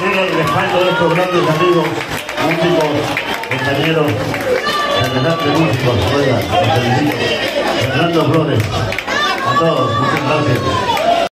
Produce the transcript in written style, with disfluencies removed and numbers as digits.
viene alejando de estos grandes amigos, músicos, compañeros, semejantes músicos, colegas, Fernando Flores. A todos, muchas gracias.